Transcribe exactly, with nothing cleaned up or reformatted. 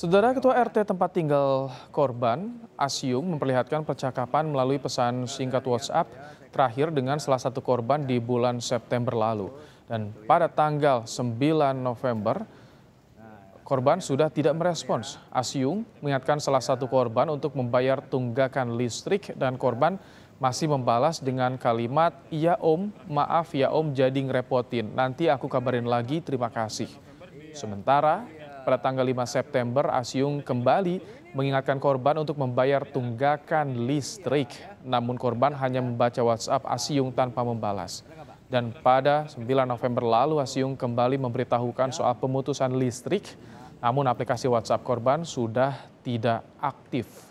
Saudara Ketua R T tempat tinggal korban, Asiung, memperlihatkan percakapan melalui pesan singkat WhatsApp terakhir dengan salah satu korban di bulan September lalu. Dan pada tanggal sembilan November, korban sudah tidak merespons. Asiung mengingatkan salah satu korban untuk membayar tunggakan listrik dan korban masih membalas dengan kalimat, "Iya om, maaf ya om jadi ngerepotin, nanti aku kabarin lagi, terima kasih." Sementara pada tanggal lima September, Asiung kembali mengingatkan korban untuk membayar tunggakan listrik. Namun korban hanya membaca WhatsApp Asiung tanpa membalas. Dan pada sembilan November lalu, Asiung kembali memberitahukan soal pemutusan listrik. Namun aplikasi WhatsApp korban sudah tidak aktif.